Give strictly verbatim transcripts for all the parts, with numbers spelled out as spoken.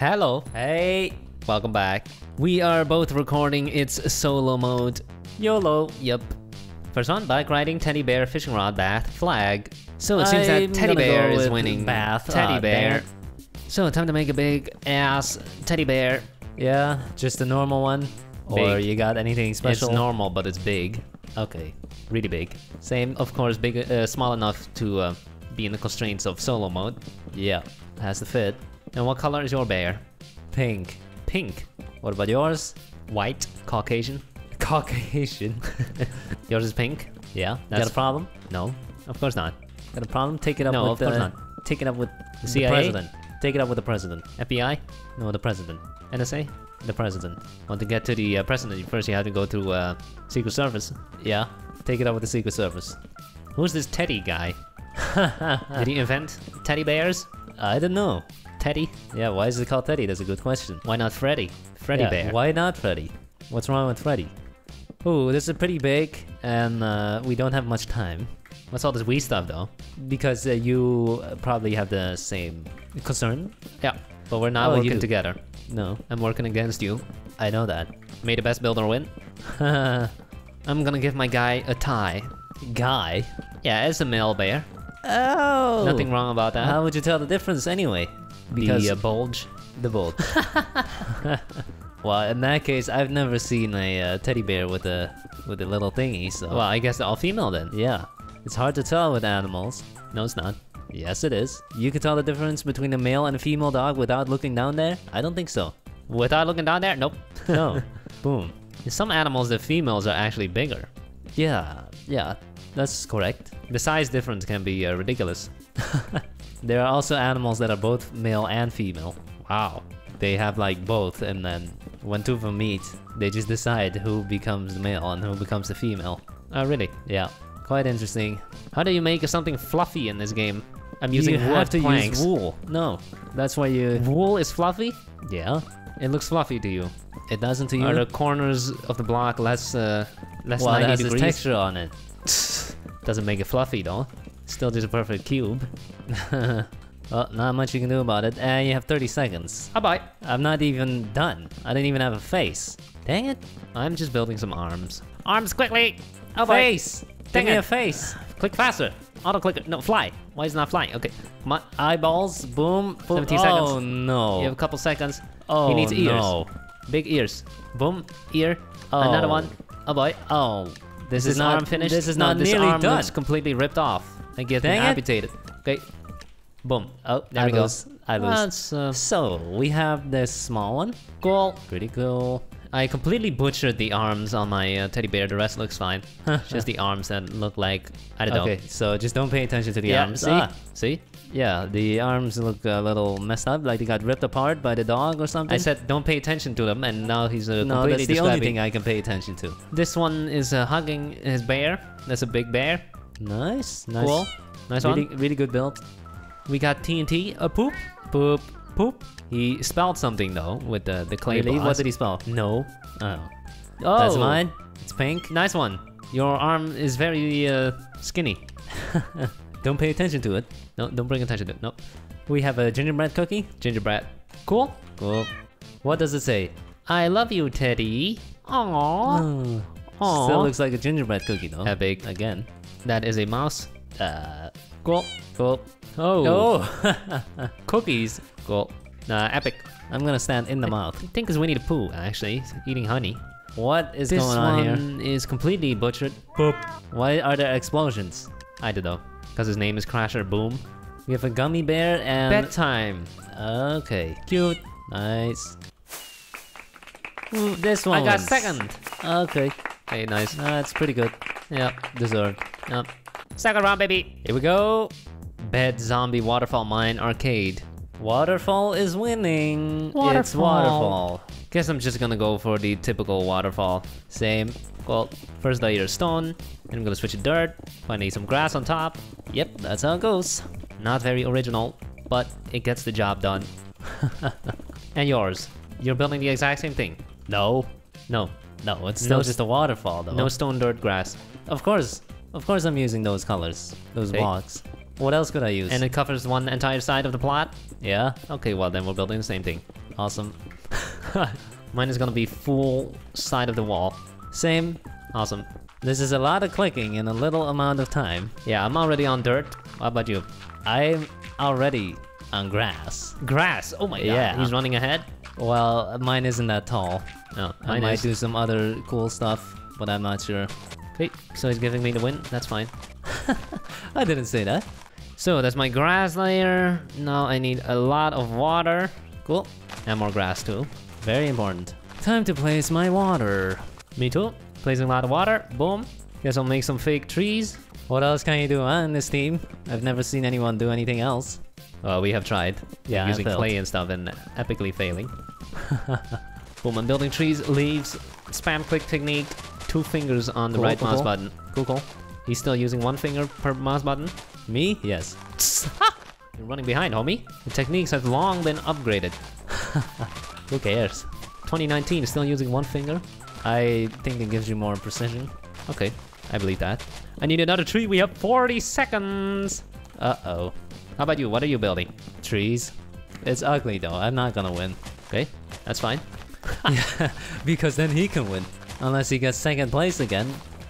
Hello. Hey. Welcome back. We are both recording its solo mode. YOLO. Yep. First one, bike riding, teddy bear, fishing rod, bath, flag. So it seems I'm that teddy bear is winning. Bath. Teddy uh, bear. Bath. So time to make a big ass teddy bear. Yeah, just a normal one. Big. Or you got anything special? It's normal, but it's big. Okay, really big. Same, of course, big, uh, small enough to uh, be in the constraints of solo mode. Yeah, has to fit. And what color is your bear? Pink. Pink. What about yours? White. Caucasian. Caucasian. Yours is pink. Yeah. That's got a problem? No, of course not. Got a problem? Take it up. No, with of course the, not. Take it up with the C I A? The president. Take it up with the president. F B I? No, the president. N S A? The president. Want to get to the uh, president, first you have to go to uh, Secret Service. Yeah, take it up with the Secret Service. Who's this Teddy guy? Did he invent teddy bears? I don't know. Teddy? Yeah, why is it called Teddy? That's a good question. Why not Freddy? Freddy yeah, Bear. Why not Freddy? What's wrong with Freddy? Ooh, this is pretty big, and uh, we don't have much time. What's all this Wii stuff though? Because uh, you probably have the same concern. Yeah, but we're not oh, working you. together. No, I'm working against you. I know that. May the best builder win. I'm gonna give my guy a tie. Guy? Yeah, it's a male bear. Oh! Nothing wrong about that. How would you tell the difference anyway? Because the uh, bulge. The bulge. Well, in that case, I've never seen a uh, teddy bear with a with a little thingy. So. Well, I guess they're all female then. Yeah. It's hard to tell with animals. No, it's not. Yes, it is. You can tell the difference between a male and a female dog without looking down there? I don't think so. Without looking down there? Nope. No. Boom. In some animals, the females are actually bigger. Yeah, yeah, that's correct. The size difference can be uh, ridiculous. There are also animals that are both male and female. Wow. They have like both, and then when two of them meet, they just decide who becomes the male and who becomes the female. Oh, really? Yeah. Quite interesting. How do you make something fluffy in this game? I'm using wool. You have to planks. use wool. No, that's why you... Wool is fluffy? Yeah. It looks fluffy to you. It doesn't to you? Are the corners of the block less uh, less well, ninety degrees? Well, it has this texture on it. Doesn't make it fluffy though. Still just a perfect cube. Well, not much you can do about it. And you have thirty seconds. Bye-bye. I'm not even done. I didn't even have a face. Dang it. I'm just building some arms. Arms quickly! Oh, face! Boy. Dang it. Give me a face. Click faster. Auto clicker. No, fly. Why is it not flying? Okay. My eyeballs. Boom. Boom. seventeen seconds. Oh no. You have a couple seconds. Oh he needs ears. No. Big ears. Boom. Ear. Oh. Another one. Oh boy. Oh. This, this is not arm finished. This is no, not this nearly arm done. Looks completely ripped off. I get amputated. Okay. Boom. Oh, there I we lose. go. I lose. That's, uh, so we have this small one. Cool. Pretty cool. I completely butchered the arms on my uh, teddy bear, the rest looks fine. Just the arms that look like, I don't okay, know. Okay, so just don't pay attention to the yeah, arms. See? Ah, see? Yeah, the arms look a little messed up, like they got ripped apart by the dog or something. I said don't pay attention to them, and now he's uh, no, completely No, that's the describing. only thing I can pay attention to. This one is uh, hugging his bear. That's a big bear. Nice, nice. Cool. Nice really, one. Really good build. We got T N T, a uh, poop, poop, poop. He spelled something though with the, the clay really? boss. What did he spell? No. Oh. Oh. That's mine. It's pink. Nice one. Your arm is very uh, skinny. Don't pay attention to it. No, don't bring attention to it. Nope. We have a gingerbread cookie. Gingerbread. Cool. Cool. What does it say? I love you, Teddy. Aww. Aww. Still looks like a gingerbread cookie though. Epic. Again. That is a mouse. Uh. Cool. Cool. Oh. Oh. Cookies. Cool. Uh, epic. I'm gonna stand in the I mouth. I think it's Winnie the Pooh, actually. He's eating honey. What is this going on here? This one is completely butchered. Boop. Why are there explosions? I don't know. Because his name is Crasher Boom. We have a gummy bear and... Bedtime. Okay. Cute. Nice. Ooh, this one. I got second. Okay. Hey, nice. That's pretty good. Yeah, deserved. Yep. Second round, baby. Here we go. Bed Zombie Waterfall Mine Arcade. Waterfall is winning. Waterfall. It's waterfall. Guess I'm just gonna go for the typical waterfall. Same. Well, first layer stone. Then I'm gonna switch to dirt. Finally some grass on top. Yep, that's how it goes. Not very original, but it gets the job done. And yours? You're building the exact same thing? No. No. No, it's still no just a waterfall though. No stone, dirt, grass. Of course. Of course I'm using those colors. Those blocks. What else could I use? And it covers one entire side of the plot? Yeah? Okay, well then we're building the same thing. Awesome. Mine is gonna be full side of the wall. Same. Awesome. This is a lot of clicking in a little amount of time. Yeah, I'm already on dirt. How about you? I'm already on grass. Grass? Oh my god. Yeah. He's running ahead? Well, mine isn't that tall. No, I might is. do some other cool stuff, but I'm not sure. Okay, so he's giving me the win. That's fine. I didn't say that. So that's my grass layer. Now I need a lot of water. Cool. And more grass too. Very important. Time to place my water. Me too. Placing a lot of water. Boom. Guess I'll make some fake trees. What else can you do on this team? I've never seen anyone do anything else. Well, we have tried. Yeah, using clay and stuff and epically failing. Boom, I'm building trees, leaves, spam click technique, two fingers on the cool, right cool, mouse cool. button. Cool, cool. He's still using one finger per mouse button. Me? Yes. You're running behind, homie. The techniques have long been upgraded. Who cares? twenty nineteen, still using one finger. I think it gives you more precision. Okay, I believe that. I need another tree, we have forty seconds! Uh-oh. How about you, what are you building? Trees. It's ugly though, I'm not gonna win. Okay, that's fine. Yeah, because then he can win. Unless he gets second place again.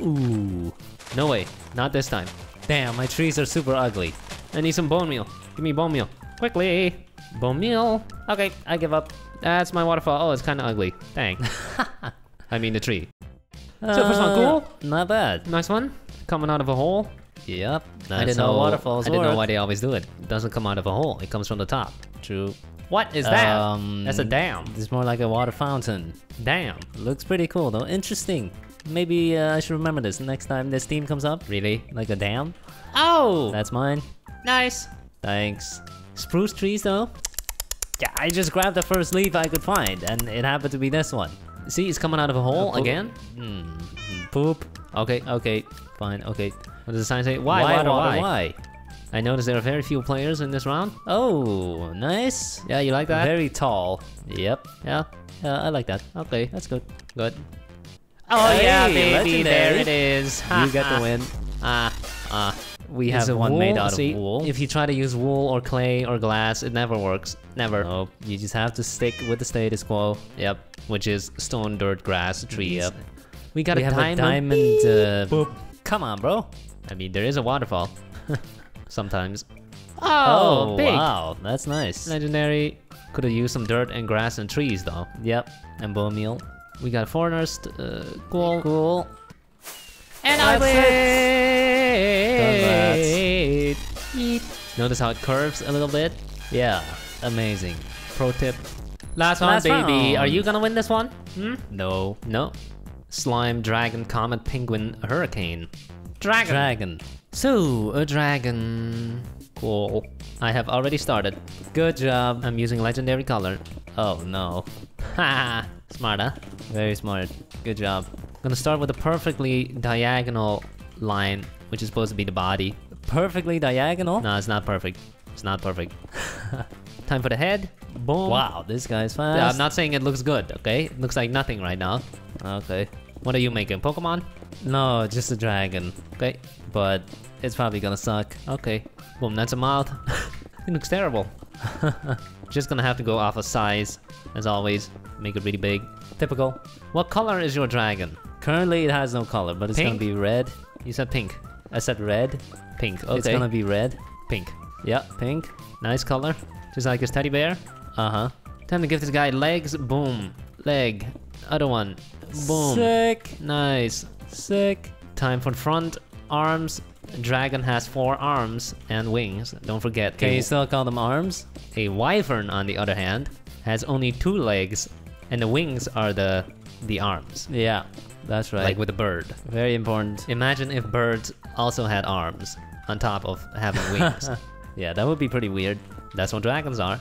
Ooh. No way, not this time. Damn, my trees are super ugly. I need some bone meal. Give me bone meal. Quickly! Bone meal! Okay, I give up. That's my waterfall. Oh, it's kinda ugly. Dang. I mean the tree. Uh, so first one, cool? Not bad. Nice one. Coming out of a hole. Yep. That's I didn't know waterfalls I didn't work. know why they always do it. It doesn't come out of a hole. It comes from the top. True. What is that? Um, That's a dam. It's more like a water fountain. Damn. Looks pretty cool though. Interesting. Maybe uh, I should remember this next time this theme comes up. Really? Like a dam? Oh! That's mine. Nice. Thanks. Spruce trees though? Yeah, I just grabbed the first leaf I could find and it happened to be this one. See, it's coming out of a hole oh, again? Mm, poop. Okay, okay, fine, okay. What does the sign say? Why, why, water, why? why? I noticed there are very few players in this round. Oh, nice. Yeah, you like that? Very tall. Yep, yeah, yeah, I like that. Okay, that's good. Good. Oh hey, yeah, baby, legendary. There it is. You get the win. Ah, ah. We have one wool? made out See, of wool. If you try to use wool or clay or glass, it never works. Never. Nope. You just have to stick with the status quo. Yep. Whiep. Which is stone, dirt, grass, trees. Yep. We got we a, have diamond. a diamond. Uh, Boop. Come on, bro. I mean, there is a waterfall. Sometimes. Oh, oh big. Wow. That's nice. Legendary. Could have used some dirt and grass and trees, though. Yep. And bone meal. We got foreigners. Uh, cool. Cool. And I win! Congrats. Notice how it curves a little bit? Yeah, amazing. Pro tip. Last one, Last baby. Round. Are you gonna win this one? Hmm? No. No. Slime, dragon, comet, penguin, hurricane. Dragon. Dragon. So, a dragon. Cool. I have already started. Good job. I'm using legendary color. Oh no. Ha! Smart, huh? Very smart. Good job. Gonna start with a perfectly diagonal line, which is supposed to be the body. Perfectly diagonal? No, it's not perfect. It's not perfect. Time for the head. Boom. Wow, this guy's fast. Yeah, I'm not saying it looks good, okay? It looks like nothing right now. Okay. What are you making, Pokemon? No, just a dragon. Okay. But it's probably gonna suck. Okay. Boom, that's a mouth. It looks terrible. Just gonna have to go off of size, as always. Make it really big. Typical. What color is your dragon? Currently it has no color, but it's pink. Gonna be red. You said pink. I said red. Pink, okay. It's gonna be red. Pink. Yeah, pink. Nice color. Just like his teddy bear. Uh-huh. Time to give this guy legs. Boom. Leg. Other one. Boom. Sick. Nice. Sick. Time for front. Arms. Dragon has four arms and wings. Don't forget. Can you still call them arms? A wyvern, on the other hand, has only two legs. And the wings are the the arms. Yeah, that's right. Like with a bird. Very important. Imagine if birds also had arms on top of having wings. Yeah, that would be pretty weird. That's what dragons are.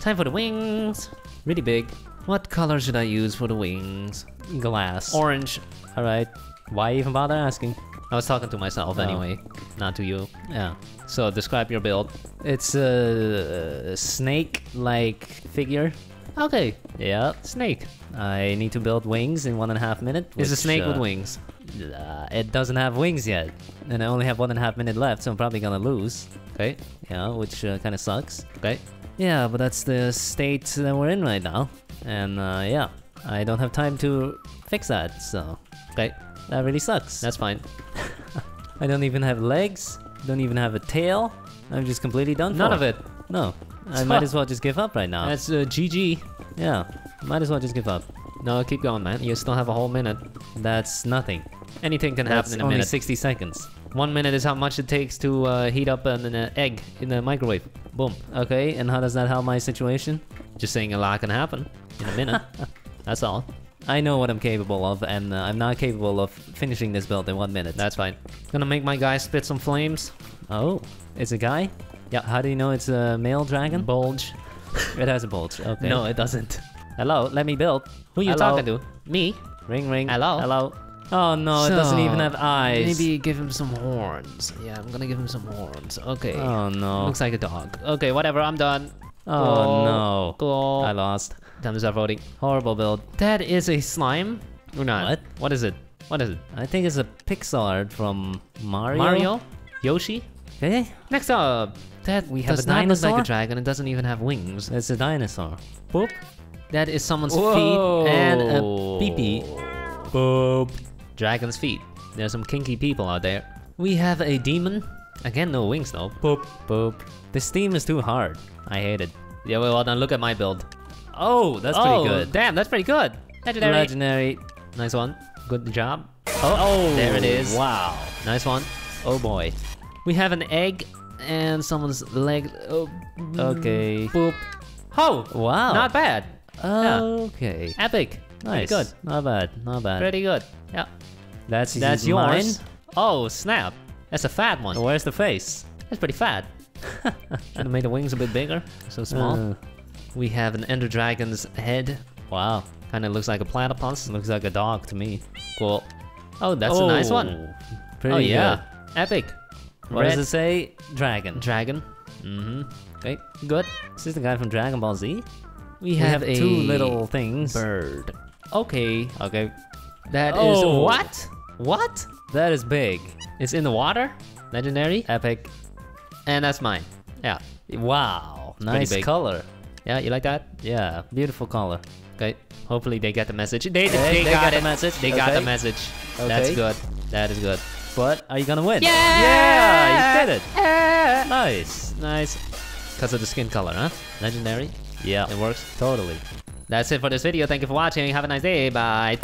Time for the wings. Really big. What color should I use for the wings? Glass. Orange. All right. Why even bother asking? I was talking to myself no. anyway, not to you. Yeah. So describe your build. It's a snake-like figure. Okay. Yeah. Snake. I need to build wings in one and a half minute. It's a snake uh, with wings. Uh, it doesn't have wings yet. And I only have one and a half minute left, so I'm probably gonna lose. okay? Yeah, which uh, kind of sucks, okay? Yeah, but that's the state that we're in right now. And uh, yeah, I don't have time to fix that, so... okay, that really sucks. That's fine. I don't even have legs, don't even have a tail. I'm just completely done for. None of it. No, I might as well just give up right now. That's uh, G G. Yeah, might as well just give up. No, keep going, man. You still have a whole minute. That's nothing. Anything can happen in a minute. Only sixty seconds. One minute is how much it takes to uh, heat up an, an egg in the microwave. Boom. Okay, and how does that help my situation? Just saying a lot can happen in a minute. That's all. I know what I'm capable of, and uh, I'm not capable of finishing this build in one minute. That's fine. Gonna make my guy spit some flames. Oh, it's a guy? Yeah, how do you know it's a male dragon? Bulge. It has a bulge, okay. No, it doesn't. Hello, let me build. Who you Hello. talking to? Me? Ring ring. Hello? Hello. Oh no, so, it doesn't even have eyes. Maybe give him some horns. Yeah, I'm gonna give him some horns. Okay. Oh no. Looks like a dog. Okay, whatever, I'm done. Oh Goal. no. Goal. I lost. Time to start voting. Horrible build. That is a slime? Or not? What? What is it? What is it? I think it's a pixel art from Mario. Mario? Yoshi? Okay. Next up! That we have does a not dinosaur? look like a dragon, it doesn't even have wings. It's a dinosaur. Boop. That is someone's Whoa. feet and a peepee. -pee. Boop. Dragon's feet. There's some kinky people out there. We have a demon. Again, no wings though. Boop. Boop. This theme is too hard. I hate it. Yeah, well then look at my build. Oh, that's oh, pretty good. Damn, that's pretty good. Legendary. Legendary. Nice one. Good job. Oh, oh, there it is. Wow. Nice one. Oh boy. We have an egg and someone's leg. Oh, okay. Boop. Oh, wow. Not bad. Okay. Yeah. Epic. Nice. Pretty good. Not bad. Not bad. Pretty good. Yeah. That's that's yours. Mine. Oh snap! That's a fat one. Where's the face? That's pretty fat. Should have made the wings a bit bigger. So small. Uh. We have an Ender Dragon's head. Wow. Kinda looks like a platypus. Looks like a dog to me. Cool. Oh, that's oh, a nice one. Pretty. Oh yeah. Good. Epic. What Red. does it say? Dragon. Dragon. Mm-hmm. Okay. Good. Is this the guy from Dragon Ball Z? We, we have, have a two little things. Bird. Okay. Okay. That oh. is what? What? That is big. It's in the water. Legendary. Epic. And that's mine. Yeah. Wow. It's nice color. Yeah, you like that? Yeah, beautiful color. Okay, hopefully they get the message. They, they, they, they got, got the message. They okay. got the message. Okay. That's good. That is good. But are you gonna win? Yeah! Yeah, you did it! Yeah. Nice, nice. Because of the skin color, huh? Legendary? Yeah, it works. Totally. That's it for this video. Thank you for watching. Have a nice day. Bye.